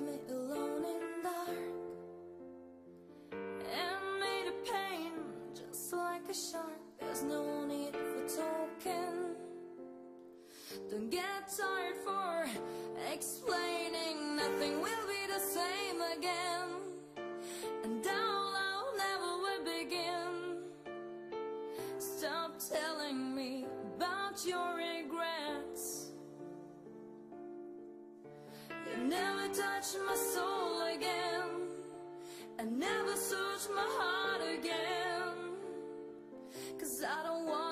me alone in dark and made a pain just like a shark. There's no need for talking. Don't get tired for explaining. Nothing will be the same again. And down low never will begin. Stop telling me about your regrets. Never touch my soul again, and never search my heart again, 'cause I don't want